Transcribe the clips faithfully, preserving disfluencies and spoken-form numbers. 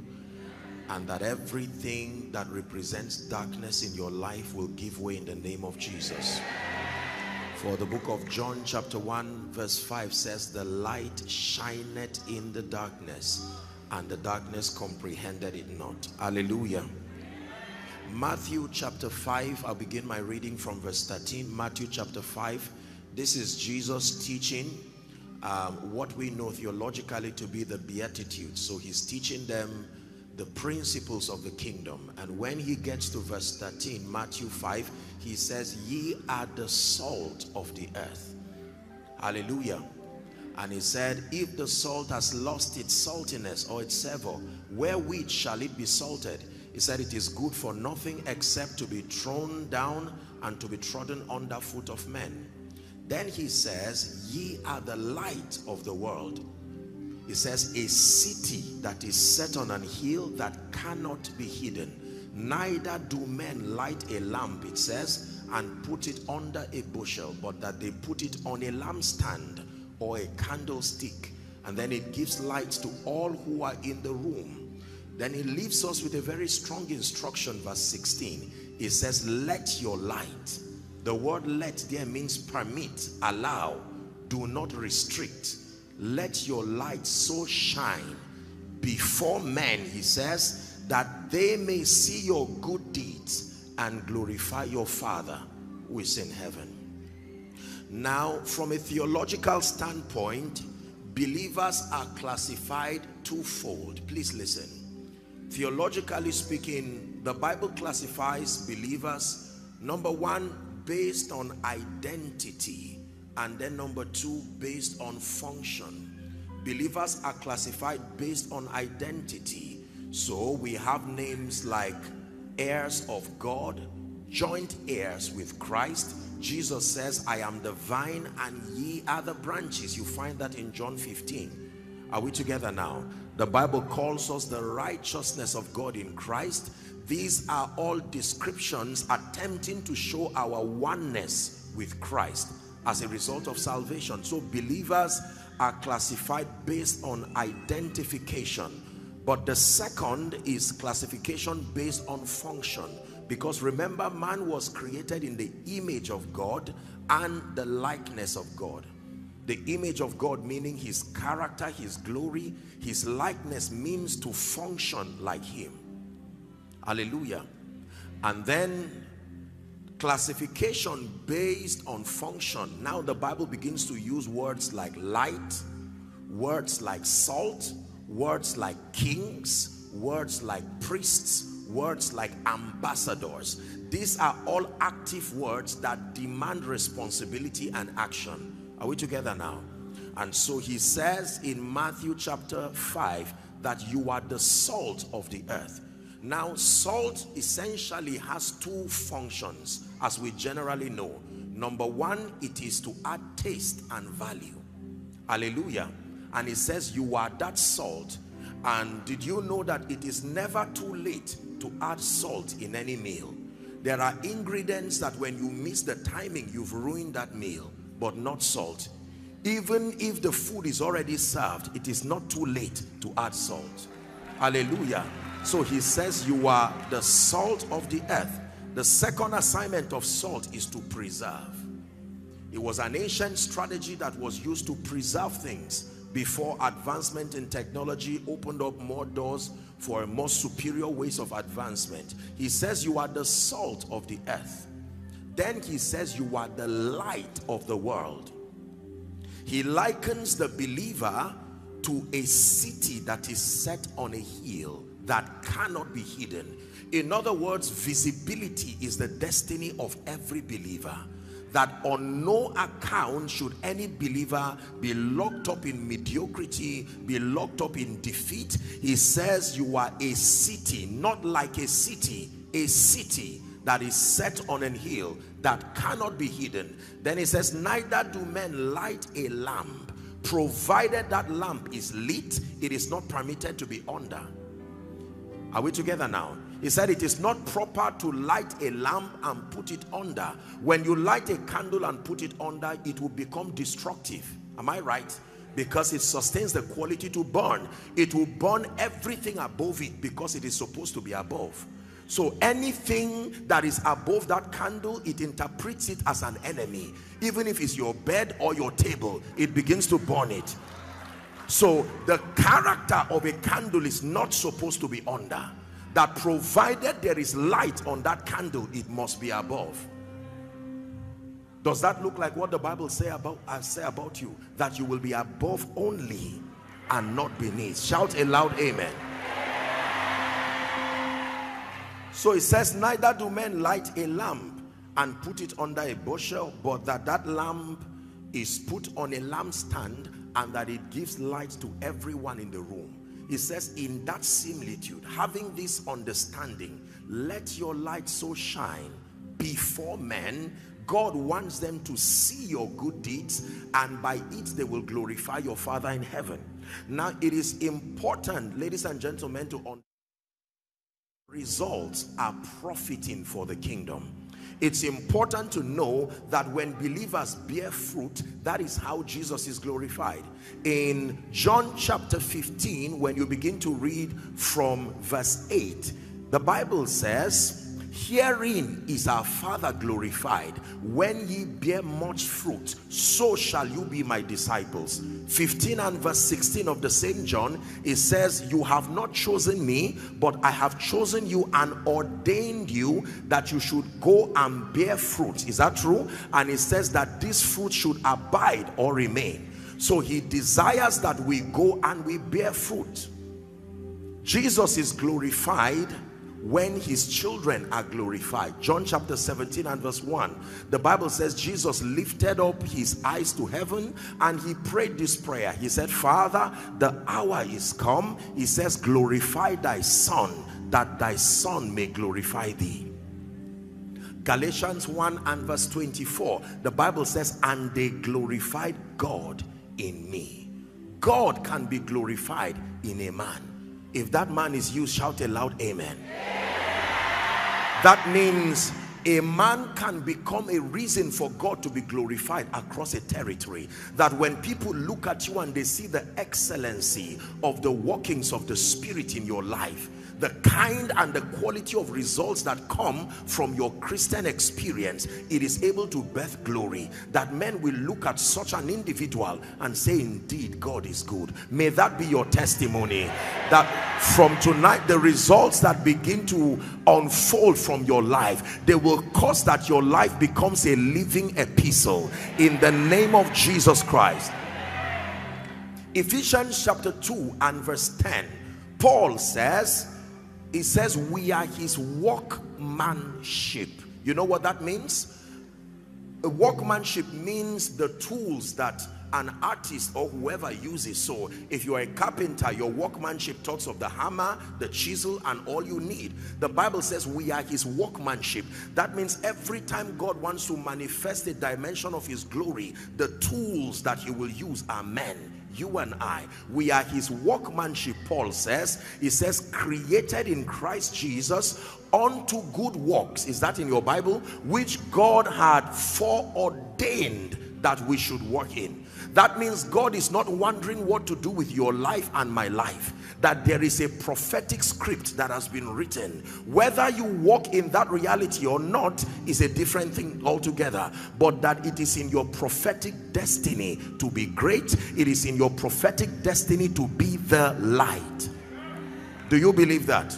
and that everything that represents darkness in your life will give way in the name of Jesus. For the book of John chapter one verse five says, the light shineth in the darkness, and the darkness comprehended it not. Hallelujah. Matthew chapter five, I'll begin my reading from verse thirteen. Matthew chapter five, this is Jesus teaching um, what we know theologically to be the Beatitudes. So he's teaching them the principles of the kingdom. And when he gets to verse thirteen, Matthew five, he says, ye are the salt of the earth. Hallelujah. And he said, if the salt has lost its saltiness or its savour, wherewith shall it be salted? He said, it is good for nothing except to be thrown down and to be trodden under foot of men. Then he says, ye are the light of the world. It says, a city that is set on an hill that cannot be hidden. Neither do men light a lamp, it says, and put it under a bushel, but that they put it on a lampstand or a candlestick, and then it gives light to all who are in the room. Then he leaves us with a very strong instruction, verse sixteen. It says, let your light. The word let there means permit, allow, do not restrict. Let your light so shine before men, he says, that they may see your good deeds and glorify your Father who is in heaven. Now, from a theological standpoint, believers are classified twofold. Please listen. Theologically speaking, the Bible classifies believers, number one, based on identity, and then number two, based on function. Believers are classified based on identity. So we have names like heirs of God, joint heirs with Christ. Jesus says, I am the vine and ye are the branches. You find that in John fifteen. Are we together now? The Bible calls us the righteousness of God in Christ. These are all descriptions attempting to show our oneness with Christ as a result of salvation. So believers are classified based on identification. But the second is classification based on function. Because remember, man was created in the image of God and the likeness of God. The image of God meaning his character, his glory. His likeness means to function like him. Hallelujah. And then classification based on function. Now the Bible begins to use words like light, words like salt, words like kings, words like priests, words like ambassadors. These are all active words that demand responsibility and action. Are we together now? And so he says in Matthew chapter five that you are the salt of the earth. Now, salt essentially has two functions, as we generally know. Number one, it is to add taste and value. Hallelujah. And it says, you are that salt. And did you know that it is never too late to add salt in any meal? There are ingredients that when you miss the timing, you've ruined that meal, but not salt. Even if the food is already served, it is not too late to add salt. Hallelujah. So he says, you are the salt of the earth. The second assignment of salt is to preserve. It was an ancient strategy that was used to preserve things before advancement in technology opened up more doors for more superior ways of advancement. He says, you are the salt of the earth. Then he says, you are the light of the world. He likens the believer to a city that is set on a hill that cannot be hidden. In other words, visibility is the destiny of every believer. That on no account should any believer be locked up in mediocrity, be locked up in defeat. He says you are a city, not like a city, a city that is set on an hill that cannot be hidden. Then he says, neither do men light a lamp, provided that lamp is lit, it is not permitted to be under. Are we together now? He said it is not proper to light a lamp and put it under. When you light a candle and put it under, it will become destructive. Am I right? Because it sustains the quality to burn. It will burn everything above it because it is supposed to be above. So anything that is above that candle, it interprets it as an enemy. Even if it's your bed or your table, it begins to burn it. So the character of a candle is not supposed to be under. That provided there is light on that candle, it must be above. Does that look like what the Bible say about I say about you? That you will be above only and not beneath. Shout a loud amen. So it says, neither do men light a lamp and put it under a bushel, but that that lamp is put on a lampstand, and that it gives light to everyone in the room. He says, in that similitude, having this understanding, let your light so shine before men. God wants them to see your good deeds, and by it they will glorify your Father in heaven. Now it is important, ladies and gentlemen, to understand results are profiting for the kingdom. It's important to know that when believers bear fruit, that is how Jesus is glorified. In John chapter fifteen, when you begin to read from verse eight, the Bible says, herein is our Father glorified, when ye bear much fruit, so shall you be my disciples. fifteen and verse sixteen of the same John, it says, you have not chosen me, but I have chosen you and ordained you that you should go and bear fruit. Is that true? And it says that this fruit should abide or remain. So he desires that we go and we bear fruit. Jesus is glorified when his children are glorified. John chapter seventeen and verse one, the Bible says Jesus lifted up his eyes to heaven and he prayed this prayer. He said, Father, the hour is come. He says, glorify thy Son, that thy Son may glorify thee. Galatians one and verse twenty-four, the Bible says, and they glorified God in me. God can be glorified in a man. If that man is you, shout a loud amen. Yeah. That means a man can become a reason for God to be glorified across a territory. That when people look at you and they see the excellency of the workings of the Spirit in your life, the kind and the quality of results that come from your Christian experience, it is able to birth glory. That men will look at such an individual and say, indeed, God is good. May that be your testimony. That from tonight, the results that begin to unfold from your life, they will cause that your life becomes a living epistle in the name of Jesus Christ. Ephesians chapter two and verse ten, Paul says, he says, we are his workmanship. You know what that means? A workmanship means the tools that an artist or whoever uses. So if you are a carpenter, your workmanship talks of the hammer, the chisel, and all you need. The Bible says we are his workmanship. That means every time God wants to manifest a dimension of his glory, the tools that he will use are men. You and I, we are his workmanship. Paul says, he says, created in Christ Jesus unto good works. Is that in your Bible? Which God had foreordained that we should walk in. That means God is not wondering what to do with your life and my life. That there is a prophetic script that has been written. Whether you walk in that reality or not is a different thing altogether. But that it is in your prophetic destiny to be great. It is in your prophetic destiny to be the light. Do you believe that?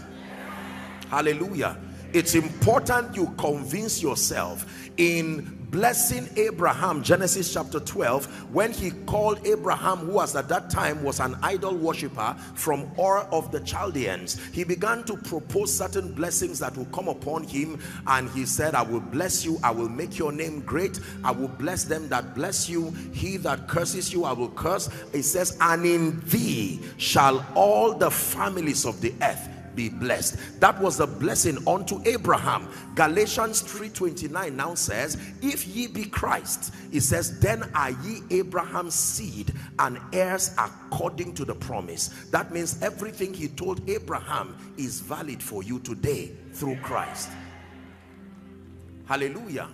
Hallelujah. It's important you convince yourself. In blessing Abraham, Genesis chapter twelve, when he called Abraham, who was at that time was an idol worshiper from Ur of the Chaldeans, he began to propose certain blessings that will come upon him, and he said, I will bless you, I will make your name great, I will bless them that bless you, he that curses you I will curse. It says, and in thee shall all the families of the earth be blessed. That was the blessing unto Abraham. Galatians three twenty-nine now says, if ye be Christ, it says, then are ye Abraham's seed and heirs according to the promise. That means everything he told Abraham is valid for you today through Christ. Hallelujah.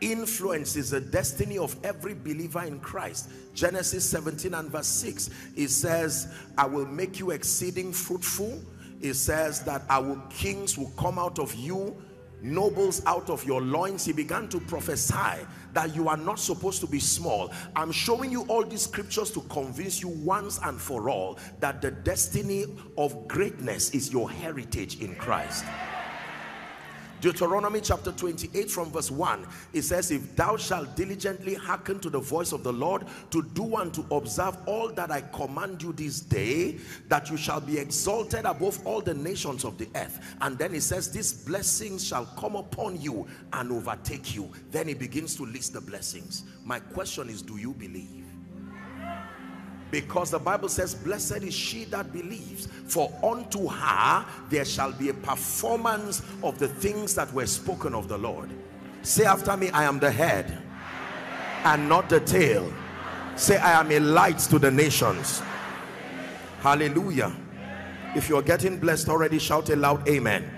Influence is the destiny of every believer in Christ. Genesis seventeen and verse six, it says, I will make you exceeding fruitful. It says that our kings will come out of you, nobles out of your loins. He began to prophesy that you are not supposed to be small. I'm showing you all these scriptures to convince you once and for all that the destiny of greatness is your heritage in Christ. Deuteronomy chapter twenty-eight from verse one, it says, if thou shalt diligently hearken to the voice of the Lord to do and to observe all that I command you this day, that you shall be exalted above all the nations of the earth. And then it says, these blessings shall come upon you and overtake you. Then it begins to list the blessings. My question is, do you believe? Because the Bible says, blessed is she that believes, for unto her there shall be a performance of the things that were spoken of the Lord. Say after me, I am the head and not the tail. Say, I am a light to the nations. Hallelujah. If you're getting blessed already, shout a loud amen.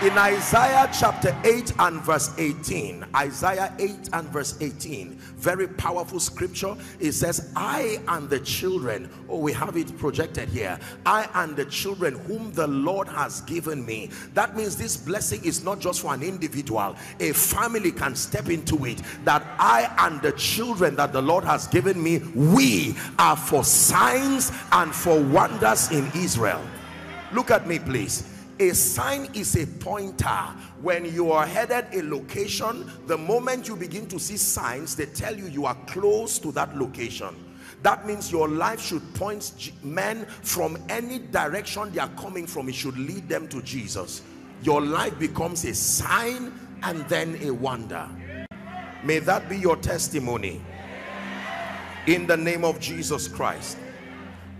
In Isaiah chapter eight and verse eighteen, Isaiah eight and verse eighteen, very powerful scripture. It says, I and the children, oh, we have it projected here, I and the children whom the Lord has given me. That means this blessing is not just for an individual. A family can step into it, that I and the children that the Lord has given me, we are for signs and for wonders in Israel. Look at me, please. A sign is a pointer. When you are headed a location, the moment you begin to see signs, they tell you you are close to that location. That means your life should point men from any direction they are coming from. It should lead them to Jesus. Your life becomes a sign and then a wonder. May that be your testimony. In the name of Jesus Christ.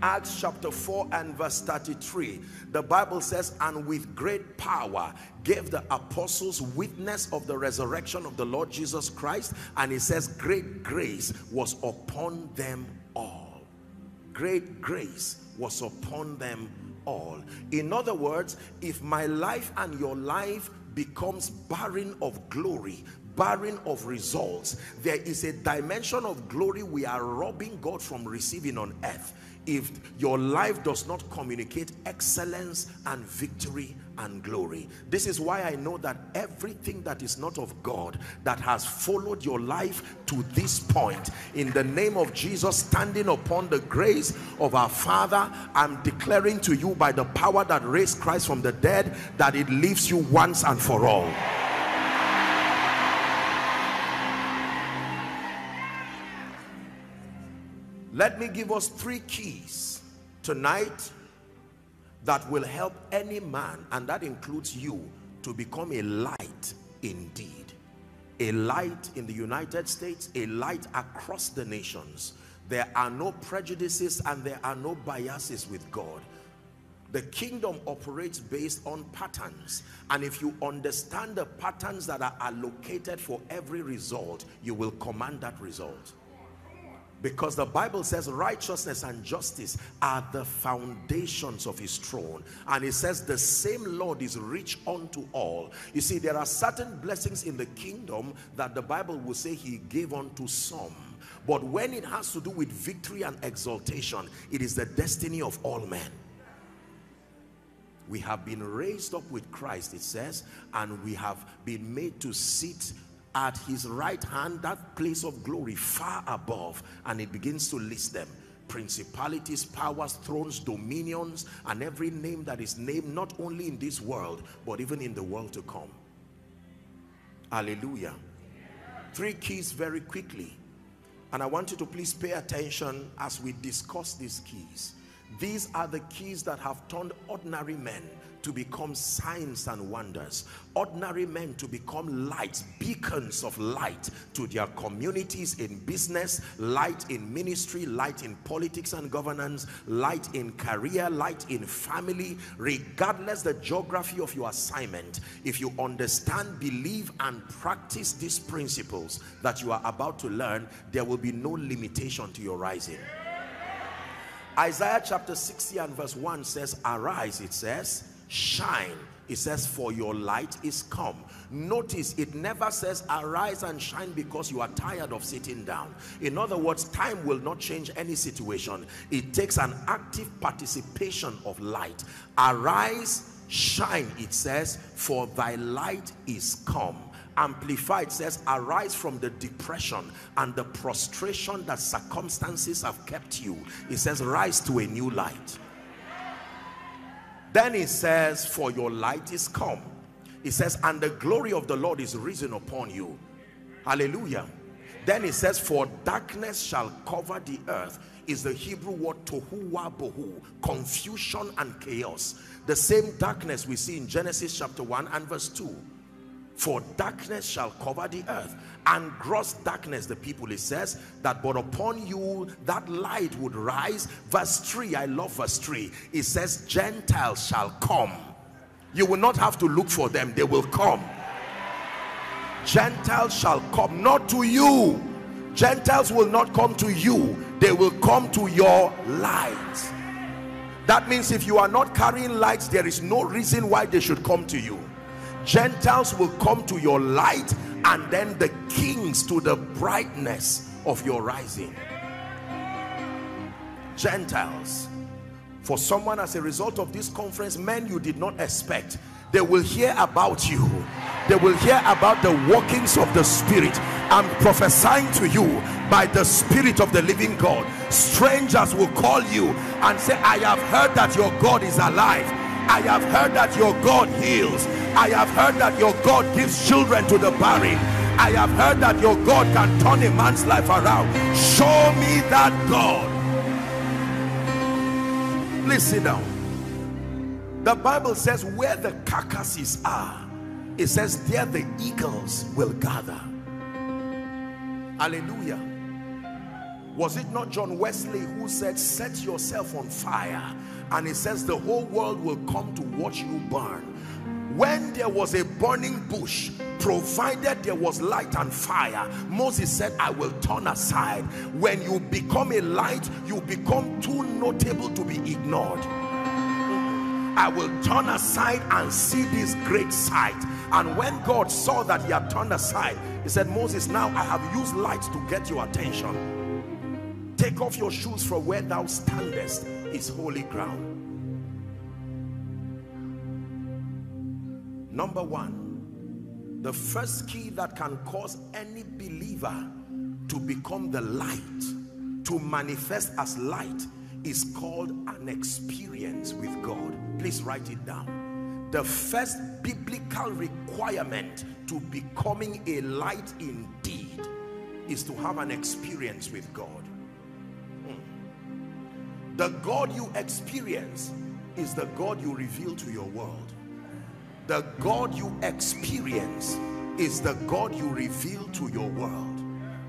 Acts chapter four and verse thirty-three, the Bible says, and with great power gave the apostles witness of the resurrection of the Lord Jesus Christ, and it says great grace was upon them all. Great grace was upon them all. In other words, if my life and your life becomes barren of glory, barren of results, there is a dimension of glory we are robbing God from receiving on earth. If your life does not communicate excellence and victory and glory. This is why I know that everything that is not of God that has followed your life to this point, in the name of Jesus, standing upon the grace of our Father, I'm declaring to you by the power that raised Christ from the dead that it leaves you once and for all. Let me give us three keys tonight that will help any man, and that includes you, to become a light indeed. a light in the United States, a light across the nations. There are no prejudices and there are no biases with God. The kingdom operates based on patterns, and if you understand the patterns that are allocated for every result, you will command that result. Because the Bible says righteousness and justice are the foundations of his throne. And it says the same Lord is rich unto all. You see, there are certain blessings in the kingdom that the Bible will say he gave unto some. But when it has to do with victory and exaltation, it is the destiny of all men. We have been raised up with Christ, it says, and we have been made to sit at his right hand, that place of glory far above. And it begins to list them: principalities, powers, thrones, dominions, and every name that is named, not only in this world but even in the world to come. Hallelujah. Three keys very quickly, and I want you to please pay attention as we discuss these keys. These are the keys that have turned ordinary men to become signs and wonders, ordinary men to become lights, beacons of light to their communities, in business, light in ministry, light in politics and governance, light in career, light in family, regardless the geography of your assignment. If you understand, believe, and practice these principles that you are about to learn, there will be no limitation to your rising. Isaiah chapter sixty and verse one says, arise, it says, shine, it says, for your light is come. Notice it never says arise and shine because you are tired of sitting down. In other words, time will not change any situation. It takes an active participation of light. Arise, shine, it says, for thy light is come. Amplified says, arise from the depression and the prostration that circumstances have kept you. It says, rise to a new light. Then it says, for your light is come. It says, and the glory of the Lord is risen upon you. Hallelujah. Then it says, for darkness shall cover the earth, is the Hebrew word tohu wa bohu, confusion and chaos. The same darkness we see in Genesis chapter one and verse two. For darkness shall cover the earth, and gross darkness the people, it says, that but upon you that light would rise. Verse three, I love verse three, it says, Gentiles shall come. You will not have to look for them, they will come. Gentiles shall come, not to you. Gentiles will not come to you, they will come to your light. That means if you are not carrying lights, there is no reason why they should come to you. Gentiles will come to your light, and then the kings to the brightness of your rising. Gentiles. For someone, as a result of this conference, men you did not expect, they will hear about you. They will hear about the workings of the Spirit. I'm prophesying to you by the Spirit of the living God. Strangers will call you and say, I have heard that your God is alive. I have heard that your God heals. I have heard that your God gives children to the barren. I have heard that your God can turn a man's life around. Show me that God. Please sit down. The Bible says where the carcasses are, it says there the eagles will gather. Hallelujah. Was it not John Wesley who said, set yourself on fire, and it says the whole world will come to watch you burn? When there was a burning bush, provided there was light and fire, Moses said, I will turn aside. When you become a light, you become too notable to be ignored. I will turn aside and see this great sight. And when God saw that he had turned aside, he said, Moses, now I have used light to get your attention. Take off your shoes from where thou standest is holy ground. Number one, the first key that can cause any believer to become the light, to manifest as light, is called an experience with God. Please write it down. The first biblical requirement to becoming a light indeed is to have an experience with God. Mm. The God you experience is the God you reveal to your world. The God you experience is the God you reveal to your world.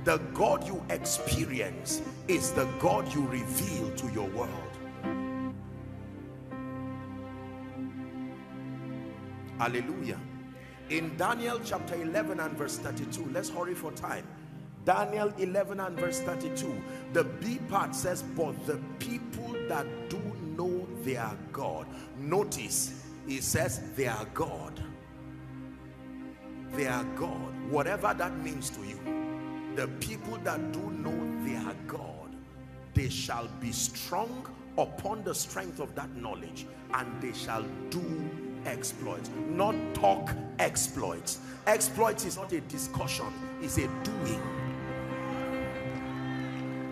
The God you experience is the God you reveal to your world. Hallelujah. In Daniel chapter eleven and verse thirty-two, let's hurry for time. Daniel eleven and verse thirty-two, the B part says, but the people that do know their God. Notice, it says their God. Their God, whatever that means to you. The people that do know their God, they shall be strong upon the strength of that knowledge, and they shall do exploits. Not talk exploits. Exploits is not a discussion, it's a doing.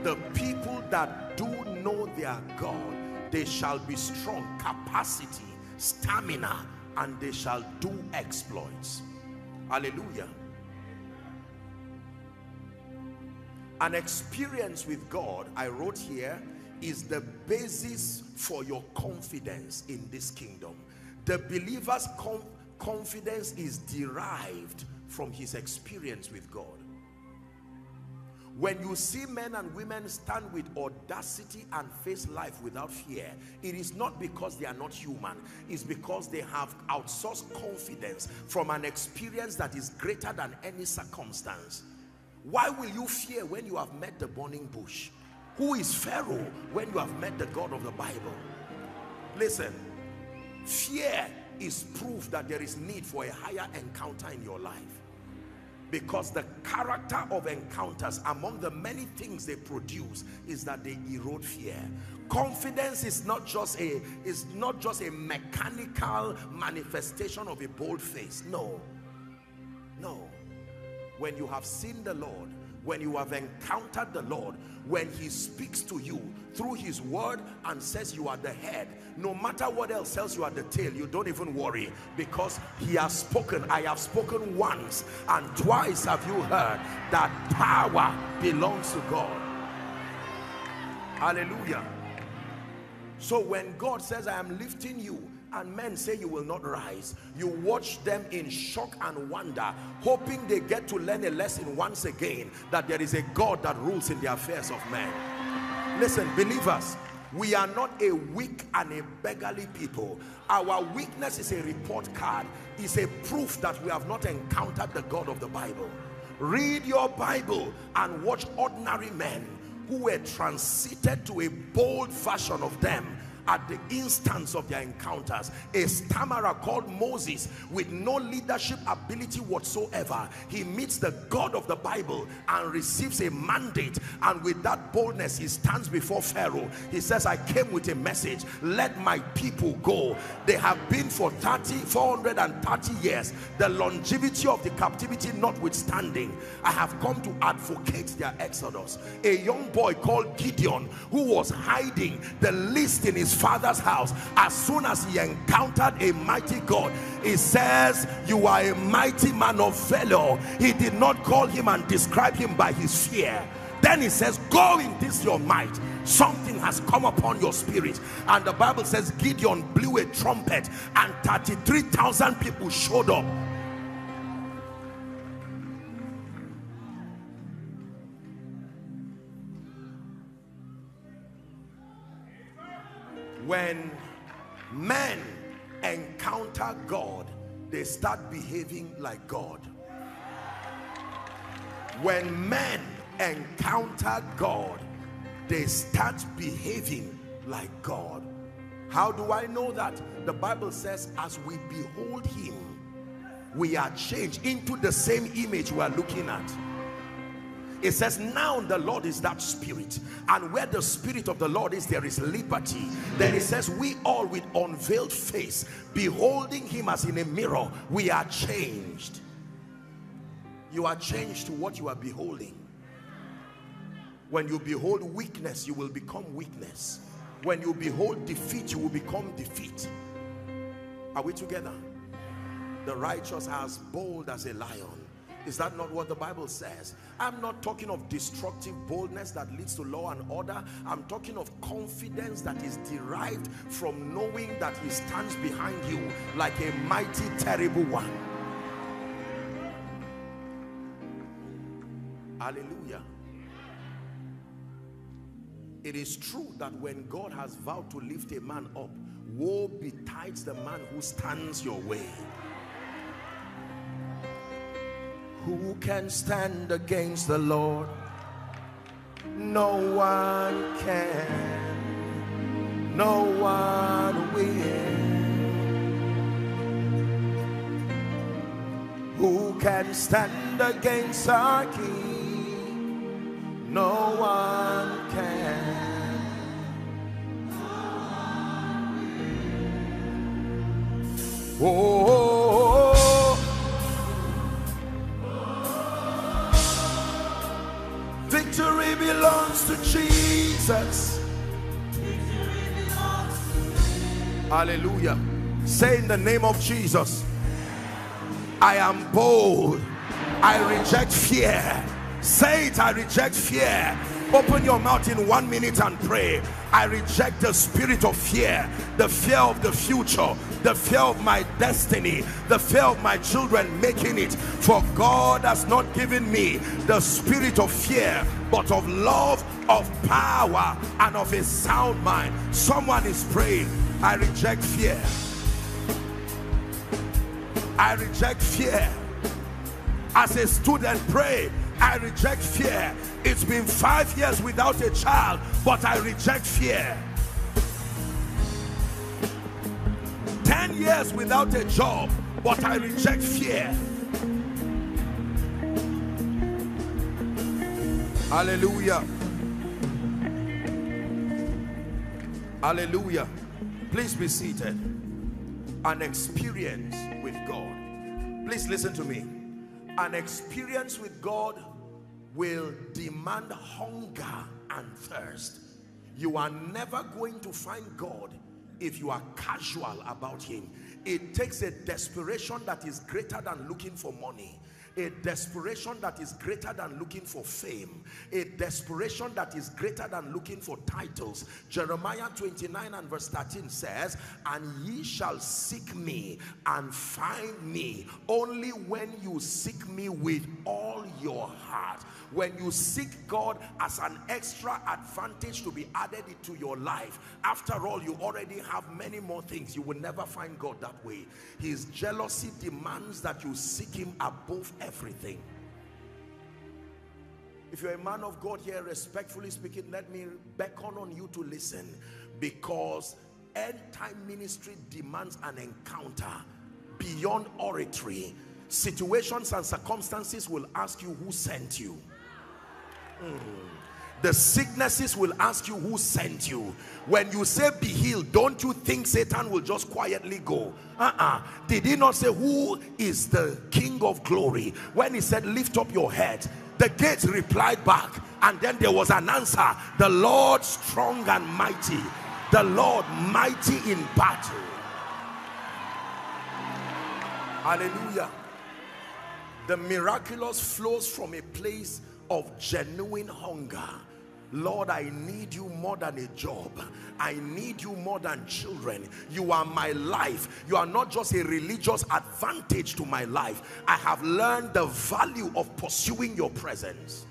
The people that do know their God, they shall be strong, capacity, stamina, and they shall do exploits. Hallelujah. An experience with God, I wrote here, is the basis for your confidence in this kingdom. The believer's com confidence is derived from his experience with God. When you see men and women stand with audacity and face life without fear, it is not because they are not human. It's because they have outsourced confidence from an experience that is greater than any circumstance. Why will you fear when you have met the burning bush? Who is Pharaoh when you have met the God of the Bible? Listen, fear is proof that there is need for a higher encounter in your life. Because the character of encounters, among the many things they produce, is that they erode fear. Confidence is not just a is not just a mechanical manifestation of a bold face. No, no. When you have seen the Lord, when you have encountered the Lord, when he speaks to you through his word and says you are the head, no matter what else tells you are the tail, you don't even worry, because he has spoken. I have spoken once, and twice have you heard. That power belongs to God. Hallelujah. So when God says, I am lifting you, and men say you will not rise, you watch them in shock and wonder, hoping they get to learn a lesson once again, that there is a God that rules in the affairs of men. Listen, believers, we are not a weak and a beggarly people. Our weakness is a report card, is a proof that we have not encountered the God of the Bible. Read your Bible and watch ordinary men who were transited to a bold version of them at the instance of their encounters. A stammerer called Moses, with no leadership ability whatsoever, he meets the God of the Bible and receives a mandate, and with that boldness he stands before Pharaoh. He says, I came with a message, let my people go. They have been for thirty, four hundred thirty years, the longevity of the captivity notwithstanding, I have come to advocate their exodus. A young boy called Gideon, who was hiding the least in his father's house, as soon as he encountered a mighty God, he says, you are a mighty man of valor. He did not call him and describe him by his fear. Then he says, go in this your might, something has come upon your spirit. And the Bible says Gideon blew a trumpet and thirty-three thousand people showed up. When men encounter God, they start behaving like God. When men encounter God, they start behaving like God. How do I know that? The Bible says, as we behold him, we are changed into the same image we are looking at. It says, now the Lord is that spirit, and where the spirit of the Lord is, there is liberty. Then it says, we all with unveiled face, beholding him as in a mirror, we are changed. You are changed to what you are beholding. When you behold weakness, you will become weakness. When you behold defeat, you will become defeat. Are we together? The righteous are as bold as a lion. Is that not what the Bible says? I'm not talking of destructive boldness that leads to law and order. I'm talking of confidence that is derived from knowing that he stands behind you like a mighty, terrible one. Hallelujah. It is true that when God has vowed to lift a man up, woe betides the man who stands your way. Who can stand against the Lord? No one can. No one will. Who can stand against our King? No one can. No one will. Oh, oh, oh. Victory belongs to Jesus. Victory belongs to Jesus. Hallelujah. Say in the name of Jesus, I am bold. I reject fear. Say it, I reject fear. Open your mouth in one minute and pray. I reject the spirit of fear, the fear of the future, the fear of my destiny, the fear of my children making it. For God has not given me the spirit of fear, but of love, of power, and of a sound mind. Someone is praying, I reject fear. I reject fear. As a student, pray, I reject fear. It's been five years without a child, but I reject fear. Ten years without a job, but I reject fear. Hallelujah. Hallelujah. Please be seated. An experience with God. Please listen to me. An experience with God will demand hunger and thirst. You are never going to find God if you are casual about him. It takes a desperation that is greater than looking for money. A desperation that is greater than looking for fame. A desperation that is greater than looking for titles. Jeremiah twenty-nine and verse thirteen says, and ye shall seek me and find me only when you seek me with all your heart. When you seek God as an extra advantage to be added to your life. After all, you already have many more things. You will never find God that way. His jealousy demands that you seek him above everything. If you're a man of God here, respectfully speaking, let me beckon on you to listen, because end time ministry demands an encounter beyond oratory. Situations and circumstances will ask you who sent you. Mm. The sicknesses will ask you who sent you. When you say be healed, don't you think Satan will just quietly go? Uh-uh. Did he not say who is the King of glory? When he said lift up your head, the gates replied back, and then there was an answer. The Lord strong and mighty. The Lord mighty in battle. Hallelujah. The miraculous flows from a place of genuine hunger. Lord, I need you more than a job. I need you more than children. You are my life. You are not just a religious advantage to my life. I have learned the value of pursuing your presence.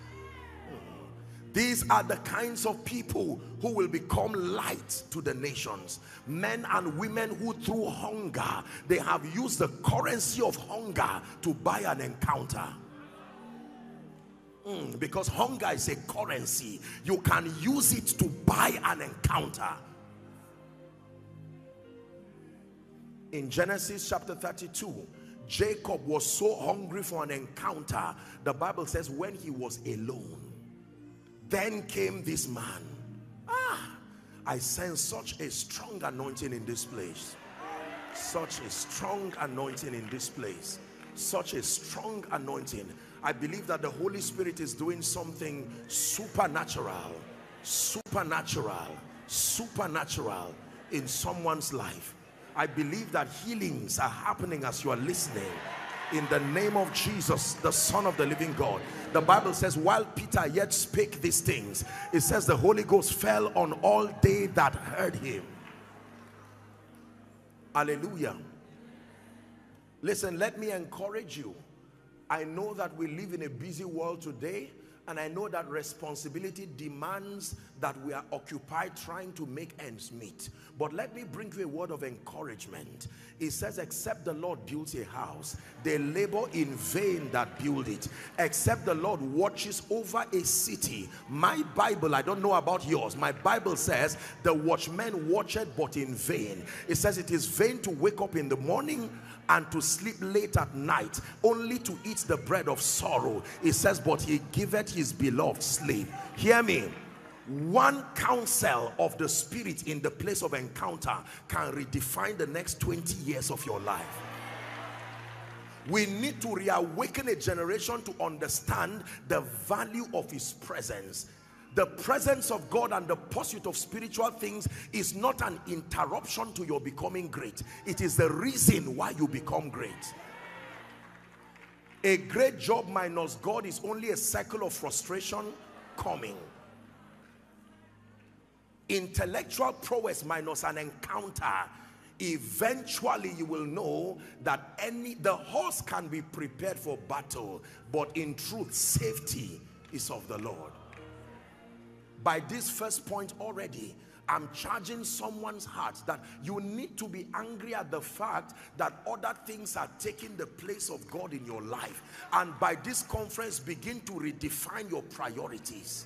These are the kinds of people who will become light to the nations. Men and women who through hunger, they have used the currency of hunger to buy an encounter. Mm, because hunger is a currency. You can use it to buy an encounter. In Genesis chapter thirty-two, Jacob was so hungry for an encounter. The Bible says when he was alone, then came this man. Ah, I sense such a strong anointing in this place. Such a strong anointing in this place. Such a strong anointing. I believe that the Holy Spirit is doing something supernatural, supernatural, supernatural in someone's life. I believe that healings are happening as you are listening. In the name of Jesus, the Son of the living God. The Bible says, while Peter yet spake these things, it says the Holy Ghost fell on all they that heard him. Hallelujah. Listen, let me encourage you. I know that we live in a busy world today, and I know that responsibility demands that we are occupied trying to make ends meet. But let me bring you a word of encouragement. It says, except the Lord builds a house, they labor in vain that build it. Except the Lord watches over a city. My Bible, I don't know about yours, my Bible says, the watchman watcheth but in vain. It says it is vain to wake up in the morning and to sleep late at night, only to eat the bread of sorrow. It says, but he giveth his beloved sleep. Hear me. One counsel of the Spirit in the place of encounter can redefine the next twenty years of your life. We need to reawaken a generation to understand the value of his presence. The presence of God and the pursuit of spiritual things is not an interruption to your becoming great. It is the reason why you become great. A great job minus God is only a cycle of frustration coming. Intellectual prowess minus an encounter, eventually you will know that any the horse can be prepared for battle, but in truth safety is of the Lord. By this first point already, I'm charging someone's heart that you need to be angry at the fact that other things are taking the place of God in your life. And by this conference, begin to redefine your priorities.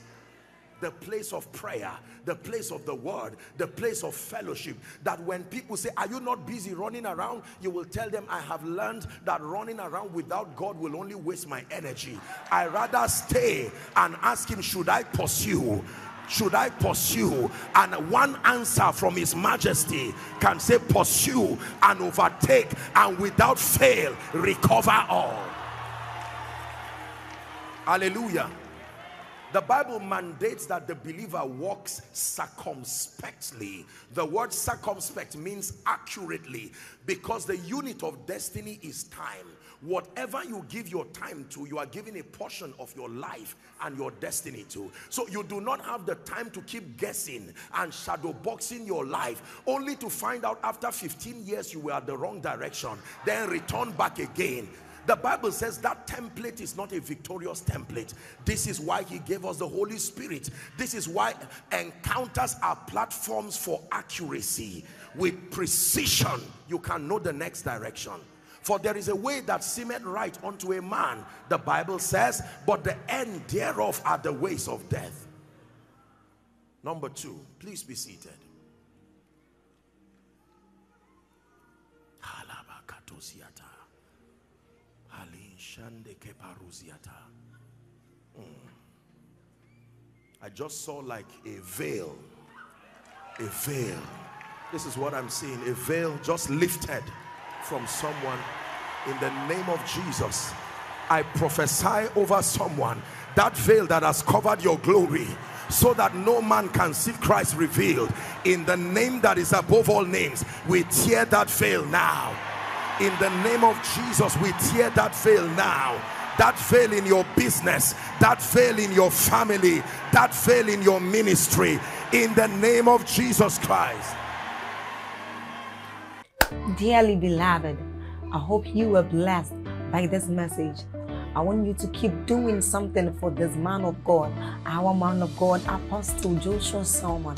The place of prayer, the place of the word, the place of fellowship. That when people say, are you not busy running around? You will tell them, I have learned that running around without God will only waste my energy. I rather stay and ask him, should I pursue? Should I pursue? And one answer from his majesty can say, pursue and overtake, and without fail, recover all. Hallelujah. The Bible mandates that the believer walks circumspectly. The word circumspect means accurately, because the unit of destiny is time. Whatever you give your time to, you are giving a portion of your life and your destiny to. So you do not have the time to keep guessing and shadow boxing your life, only to find out after fifteen years you were at the wrong direction, then return back again. The Bible says that template is not a victorious template. This is why he gave us the Holy Spirit. This is why encounters are platforms for accuracy. With precision, you can know the next direction. For there is a way that seemeth right unto a man, the Bible says, but the end thereof are the ways of death. Number two, please be seated. Mm. I just saw like a veil, a veil. This is what I'm seeing, a veil just lifted from someone in the name of Jesus. I prophesy over someone, that veil that has covered your glory, so that no man can see Christ revealed. In the name that is above all names, we tear that veil now. In the name of Jesus, we tear that veil now. That veil in your business, that veil in your family, that veil in your ministry. In the name of Jesus Christ. Dearly beloved, I hope you were blessed by this message. I want you to keep doing something for this man of God, our man of God, Apostle Joshua Selman.